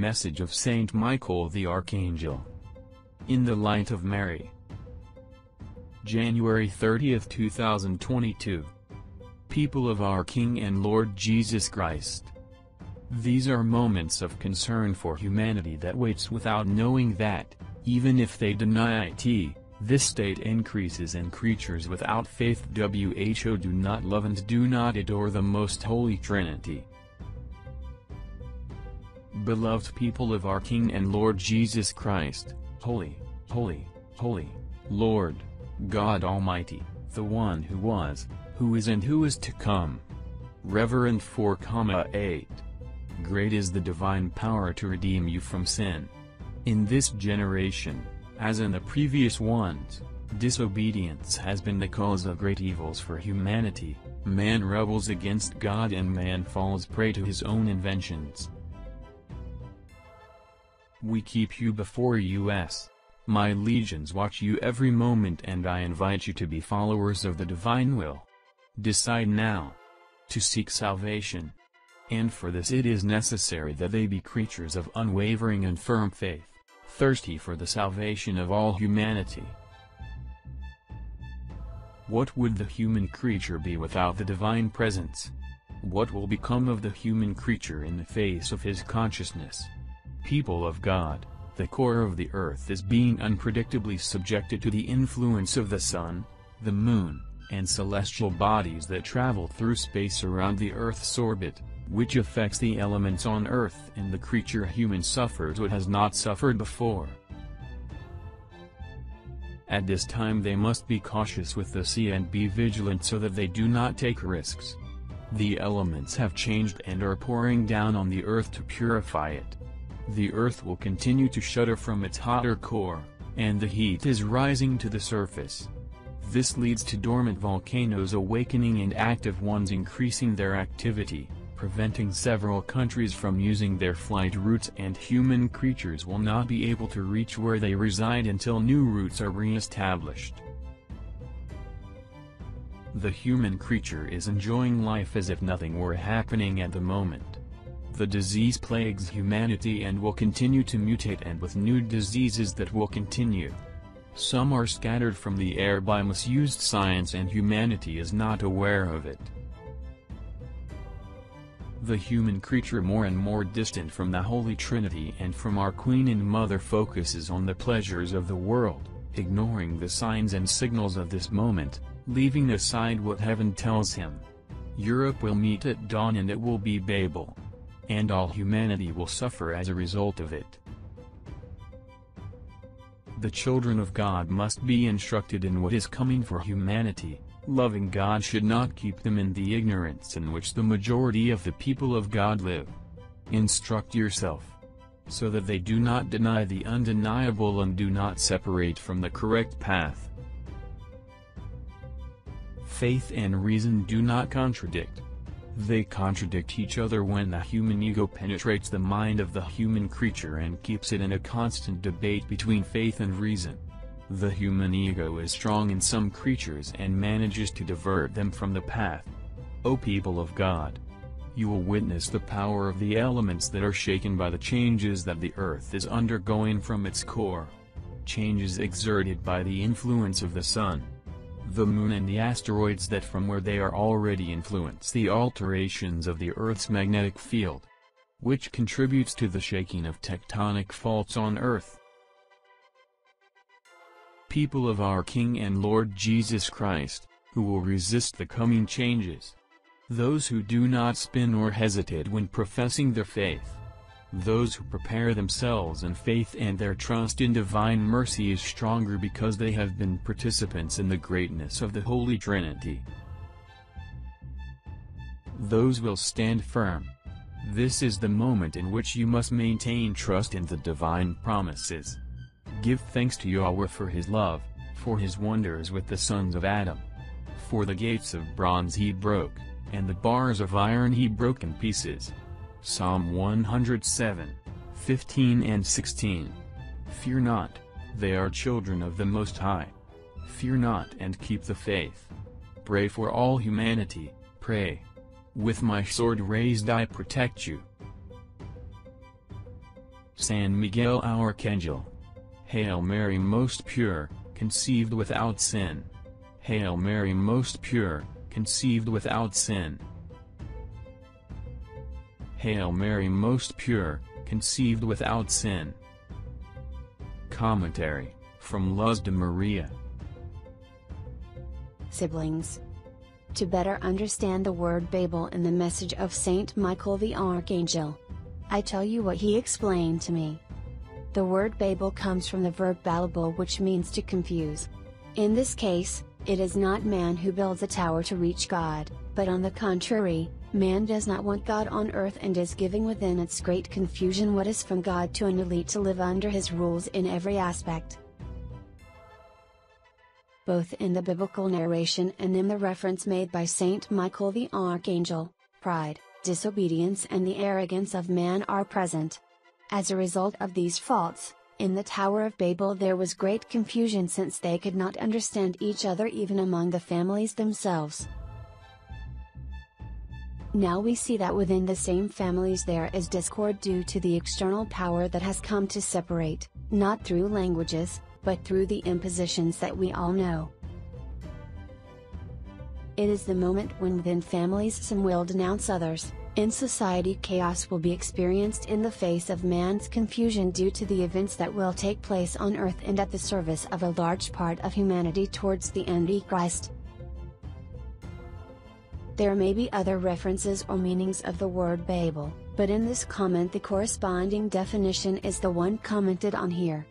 message of Saint Michael the Archangel. In the Light of Mary. January 30, 2022. People of our King and Lord Jesus Christ. These are moments of concern for humanity that waits without knowing that, even if they deny it, this state increases and creatures without faith who do not love and do not adore the Most Holy Trinity. Beloved people of our King and Lord Jesus Christ, holy, holy, holy, Lord, God Almighty, the One who was, who is and who is to come. Reverend 4:8. Great is the divine power to redeem you from sin. In this generation, as in the previous ones, disobedience has been the cause of great evils for humanity. Man rebels against God and man falls prey to his own inventions. We keep you before us. My legions watch you every moment, and I invite you to be followers of the divine will. Decide now to seek salvation. And for this it is necessary that they be creatures of unwavering and firm faith, thirsty for the salvation of all humanity. What would the human creature be without the divine presence? What will become of the human creature in the face of his consciousness? People of God, the core of the earth is being unpredictably subjected to the influence of the sun, the moon, and celestial bodies that travel through space around the earth's orbit, which affects the elements on earth, and the creature human suffers what has not suffered before. At this time they must be cautious with the sea and be vigilant so that they do not take risks. The elements have changed and are pouring down on the earth to purify it. The earth will continue to shudder from its hotter core, and the heat is rising to the surface. This leads to dormant volcanoes awakening and active ones increasing their activity, preventing several countries from using their flight routes, and human creatures will not be able to reach where they reside until new routes are re-established. The human creature is enjoying life as if nothing were happening at the moment. The disease plagues humanity and will continue to mutate, and with new diseases that will continue. Some are scattered from the air by misused science, and humanity is not aware of it. The human creature, more and more distant from the Holy Trinity and from our Queen and Mother, focuses on the pleasures of the world, ignoring the signs and signals of this moment, leaving aside what heaven tells him. Europe will meet at dawn, and it will be Babel. And all humanity will suffer as a result of it. The children of God must be instructed in what is coming for humanity. Loving God should not keep them in the ignorance in which the majority of the people of God live. Instruct yourself, so that they do not deny the undeniable and do not separate from the correct path. Faith and reason do not contradict. They contradict each other when the human ego penetrates the mind of the human creature and keeps it in a constant debate between faith and reason. The human ego is strong in some creatures and manages to divert them from the path. O people of God! You will witness the power of the elements that are shaken by the changes that the earth is undergoing from its core. Changes exerted by the influence of the sun, the moon, and the asteroids that from where they are already influence the alterations of the Earth's magnetic field, which contributes to the shaking of tectonic faults on Earth. People of our King and Lord Jesus Christ, who will resist the coming changes? Those who do not spin or hesitate when professing their faith. Those who prepare themselves in faith, and their trust in divine mercy is stronger because they have been participants in the greatness of the Holy Trinity. Those will stand firm. This is the moment in which you must maintain trust in the divine promises. Give thanks to Yahweh for his love, for his wonders with the sons of Adam. For the gates of bronze he broke, and the bars of iron he broke in pieces. Psalm 107:15 and 16. Fear not, they are children of the Most High. Fear not and keep the faith. Pray for all humanity, pray. With my sword raised I protect you. San Miguel Arcángel. Hail Mary most pure, conceived without sin. Hail Mary most pure, conceived without sin. Hail Mary most pure, conceived without sin. Commentary from Luz de María. Siblings. To better understand the word Babel and the message of Saint Michael the Archangel, I tell you what he explained to me. The word Babel comes from the verb balabel, which means to confuse. In this case, it is not man who builds a tower to reach God, but on the contrary, man does not want God on earth and is giving within its great confusion what is from God to an elite to live under his rules in every aspect. Both in the biblical narration and in the reference made by Saint Michael the Archangel, pride, disobedience and the arrogance of man are present. As a result of these faults, in the Tower of Babel there was great confusion, since they could not understand each other even among the families themselves. Now we see that within the same families there is discord due to the external power that has come to separate, not through languages, but through the impositions that we all know. It is the moment when within families some will denounce others. In society, chaos will be experienced in the face of man's confusion due to the events that will take place on earth and at the service of a large part of humanity towards the Antichrist. There may be other references or meanings of the word Babel, but in this comment the corresponding definition is the one commented on here.